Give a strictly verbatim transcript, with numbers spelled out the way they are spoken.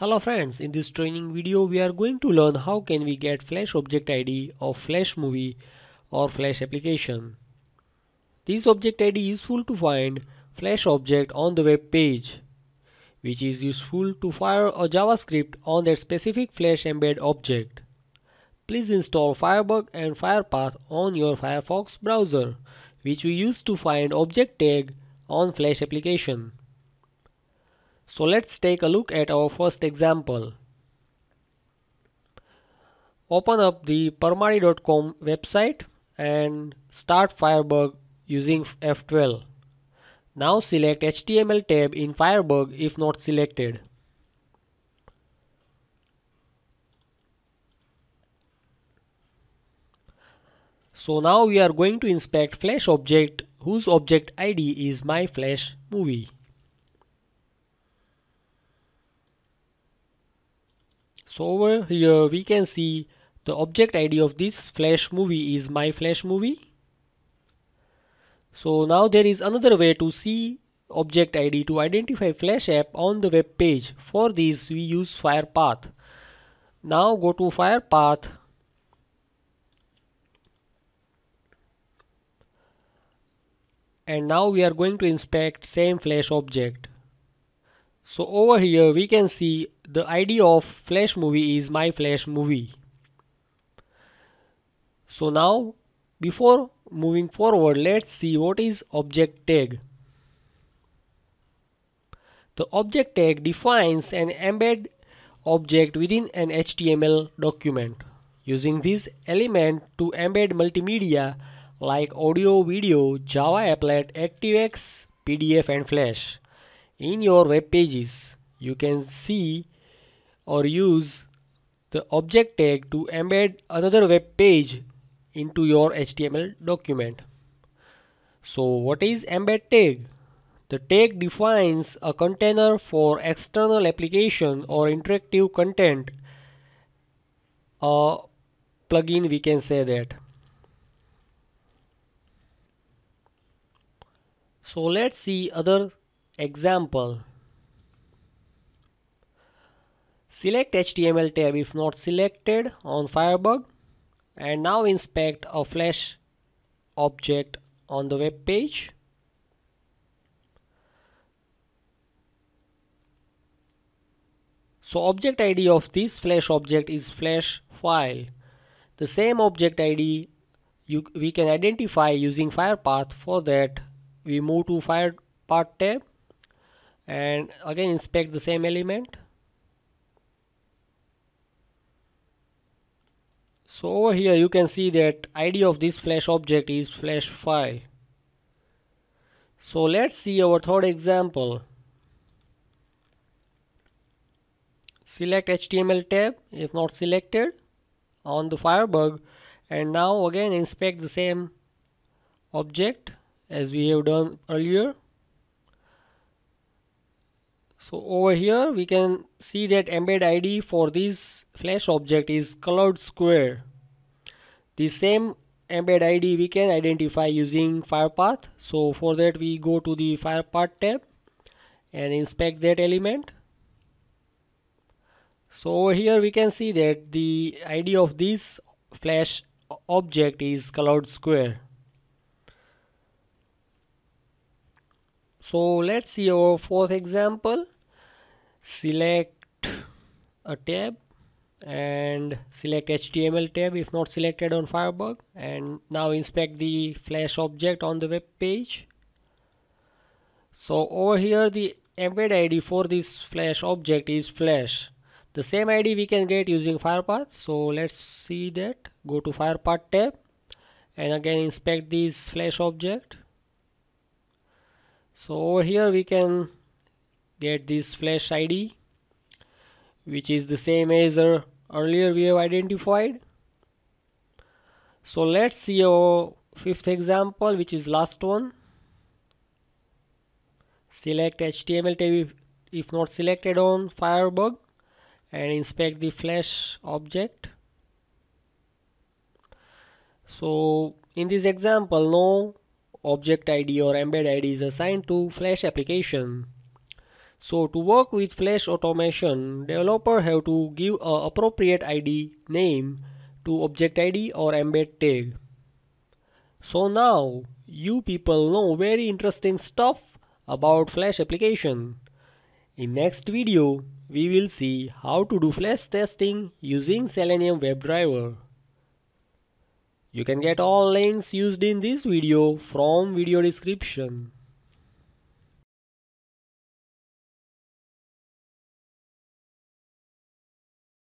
Hello friends, in this training video we are going to learn how can we get Flash object I D of Flash movie or Flash application. This object I D is useful to find Flash object on the web page, which is useful to fire a JavaScript on that specific Flash embed object. Please install Firebug and Firepath on your Firefox browser, which we use to find object tag on Flash application. So let's take a look at our first example. Open up the permadi dot com website and start Firebug using F twelve. Now select H T M L tab in Firebug if not selected. So now we are going to inspect Flash object whose object I D is my Flash movie. So over here we can see the object I D of this Flash movie is my Flash movie. So now there is another way to see object I D to identify Flash app on the web page. For this we use Firepath. Now go to Firepath and now we are going to inspect same Flash object. So over here we can see the I D of Flash movie is my Flash movie. So now before moving forward, let's see what is object tag. The object tag defines an embed object within an H T M L document. Using this element to embed multimedia like audio, video, Java applet, ActiveX, P D F and Flash in your web pages. You can see or use the object tag to embed another web page into your H T M L document. So what is embed tag? The tag defines a container for external application or interactive content, a plugin we can say that. So let's see other example. Select H T M L tab if not selected on Firebug and now inspect a Flash object on the web page. So object I D of this Flash object is Flash file. The same object I D you, we can identify using Firepath. For that we move to Firepath tab and again inspect the same element. So over here you can see that I D of this Flash object is Flash file. So let's see our third example. Select H T M L tab if not selected on the Firebug and now again inspect the same object as we have done earlier. So over here we can see that embed I D for this Flash object is colored square. The same embed I D we can identify using Firepath. So for that we go to the Firepath tab and inspect that element. So over here we can see that the I D of this Flash object is colored square. So let's see our fourth example. Select a tab and select H T M L tab if not selected on Firebug and now inspect the Flash object on the web page. So over here the embed I D for this Flash object is Flash. The same I D we can get using Firepath. So let's see that. Go to Firepath tab and again inspect this Flash object. So over here we can get this Flash I D, which is the same as earlier we have identified. So let's see our fifth example, which is last one. Select H T M L tab if, if not selected on Firebug and inspect the Flash object. So in this example no object I D or embed I D is assigned to Flash application. So to work with Flash automation, developer have to give a appropriate I D name to object I D or embed tag. So now you people know very interesting stuff about Flash application. In next video, we will see how to do Flash testing using Selenium WebDriver. You can get all links used in this video from video description.